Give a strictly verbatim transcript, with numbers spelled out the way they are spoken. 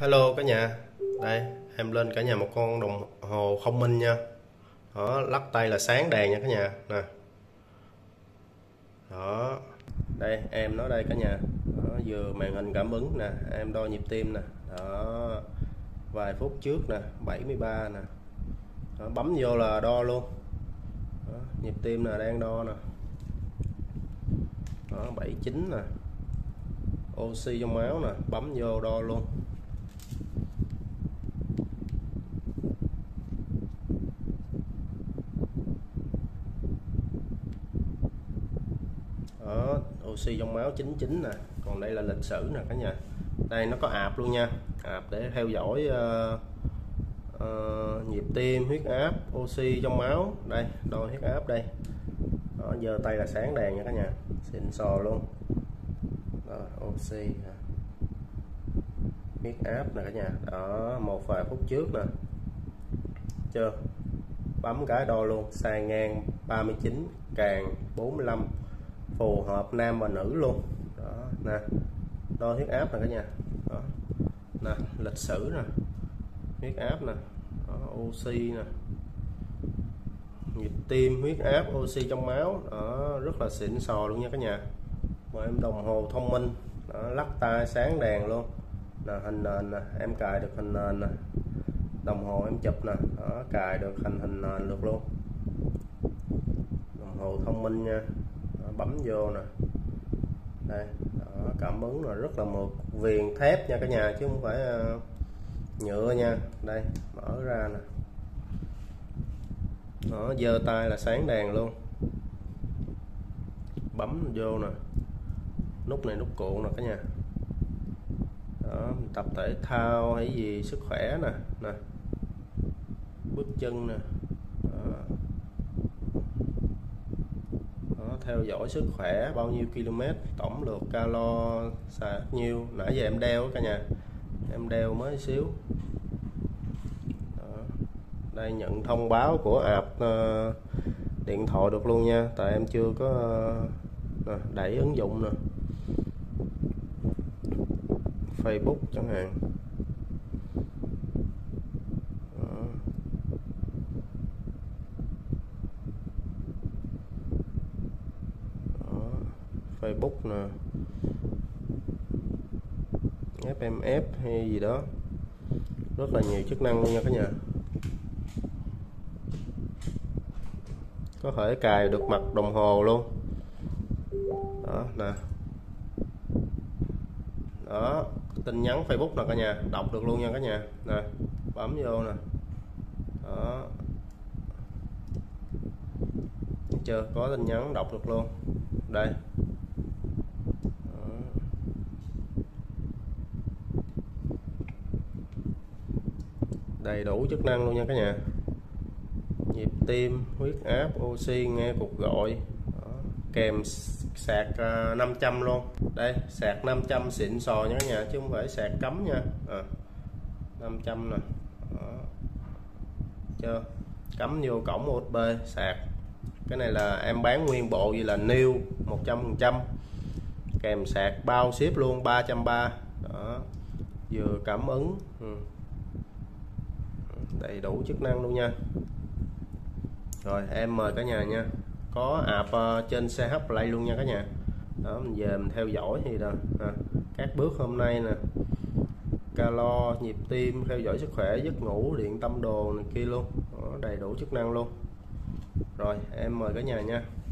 Hello cả nhà, đây em lên cả nhà một con đồng hồ thông minh nha. Đó, lắc tay là sáng đèn nha cả nhà nè. Đó, đây em nó đây cả nhà. Đó, vừa màn hình cảm ứng nè, em đo nhịp tim nè. Đó, vài phút trước nè, bảy mươi ba nè. Đó, bấm vô là đo luôn. Đó, nhịp tim là đang đo nè. Đó, bảy mươi chín nè. Oxy trong máu nè, bấm vô đo luôn. Đó, oxy trong máu chín mươi chín nè, còn đây là lịch sử nè cả nhà. Đây nó có app luôn nha, app để theo dõi uh, uh, nhịp tim, huyết áp, oxy trong máu. Đây, đo huyết áp đây. Đó, giờ tay là sáng đèn nha cả nhà, xịn sò luôn. Đó, oxy, huyết áp nè cả nhà. Đó, một vài phút trước nè. Chưa, bấm cái đo luôn, xài ngang ba mươi chín, càng bốn mươi lăm, phù hợp nam và nữ luôn. Đó nè, đo huyết áp nè cả nhà. Đó nè, lịch sử nè, huyết áp nè. Đó, oxy nè, nhịp tim, huyết áp, oxy trong máu. Đó, rất là xịn sò luôn nha cả nhà. Mà em đồng hồ thông minh. Đó, lắc tay sáng đèn luôn nè, hình nền nè, em cài được hình nền nè, đồng hồ em chụp nè. Đó, cài được hình hình nền được luôn, đồng hồ thông minh nha. Bấm vô nè, đây. Đó, cảm ứng là rất là mượt, viền thép nha cả nhà chứ không phải uh, nhựa nha. Đây, mở ra nè. Nó giơ tay là sáng đèn luôn, bấm vô nè, nút này nút cuộn nè cả nhà. Đó, tập thể thao hay gì sức khỏe nè, nè bước chân nè. Theo dõi sức khỏe, bao nhiêu km, tổng lượng calo xài nhiêu. Nãy giờ em đeo cả nhà, em đeo mới xíu. Đó, đây nhận thông báo của app uh, điện thoại được luôn nha, tại em chưa có uh, nè, đẩy ứng dụng nè, Facebook chẳng hạn. Facebook nè, ép em ép hay gì đó, rất là nhiều chức năng luôn nha cả nhà. Có thể cài được mặt đồng hồ luôn. Đó nè, đó tin nhắn Facebook nè cả nhà, đọc được luôn nha cả nhà. Nè, bấm vô nè. Đó, thấy chưa, có tin nhắn đọc được luôn. Đây. Đầy đủ chức năng luôn nha cả nhà. Nhịp tim, huyết áp, oxy, nghe cuộc gọi. Đó, kèm sạc năm trăm luôn. Đây, sạc năm trăm xịn sò nha cả nhà chứ không phải sạc cấm nha. À, năm trăm nè. Chưa, cắm vô cổng u ét bê sạc. Cái này là em bán nguyên bộ như là new một trăm phần trăm, kèm sạc bao ship luôn ba trăm ba mươi. Đó, vừa cảm ứng. Ừ, đầy đủ chức năng luôn nha. Rồi em mời cả nhà nha, có app trên xê hát Play luôn nha cả nhà. Đó, mình về mình theo dõi thì đó à, các bước hôm nay nè, calo, nhịp tim, theo dõi sức khỏe, giấc ngủ, điện tâm đồ này kia luôn. Đó, đầy đủ chức năng luôn. Rồi em mời cả nhà nha.